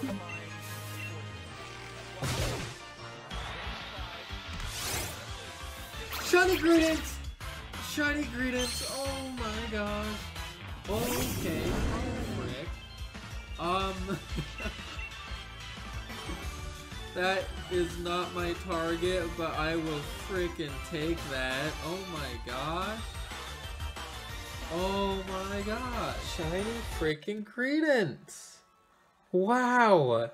Shiny Greedent! Shiny Greedent! Oh my gosh! Okay, oh frick. That is not my target, but I will freaking take that. Oh my gosh. Oh my gosh. Shiny freaking Greedent! Wow!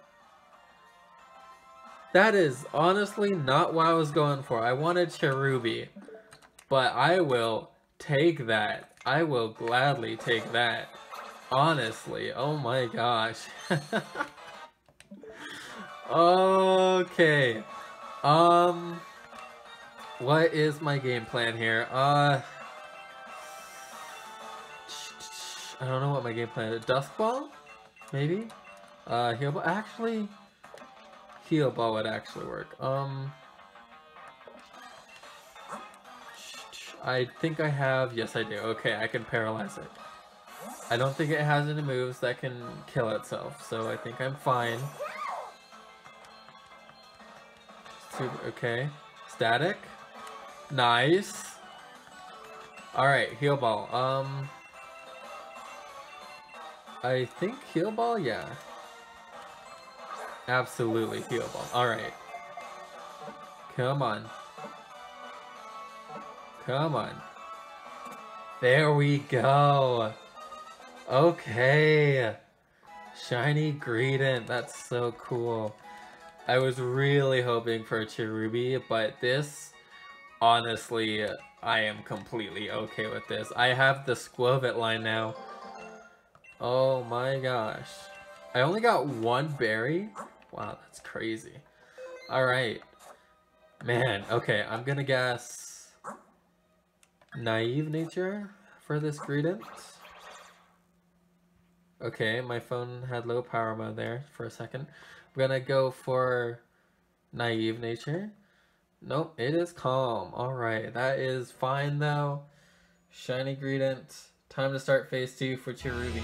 That is honestly not what I was going for. I wanted Cherubi, but I will take that. I will gladly take that. Honestly, oh my gosh. Okay. What is my game plan here? I don't know what my game plan is. Dust Ball? Maybe? Heal Ball? Actually, Heal Ball would actually work. I think I have... Yes, I do. Okay, I can paralyze it. I don't think it has any moves that can kill itself, so I think I'm fine. Super, okay. Static. Nice. Alright, Heal Ball. I think Heal Ball? Yeah. Absolutely Heal Ball. Alright. Come on. Come on. There we go. Okay. Shiny Greedent. That's so cool. I was really hoping for a Cherubi, but this, honestly, I am completely okay with this. I have the Skwovet line now. Oh my gosh. I only got one berry? Wow, that's crazy. Alright. Man, okay, I'm gonna guess... Naive nature for this Greedent. Okay, my phone had low power mode there for a second. I'm gonna go for naive nature. Nope, it is calm. Alright, that is fine though. Shiny Greedent. Time to start phase 2 for Cherubi.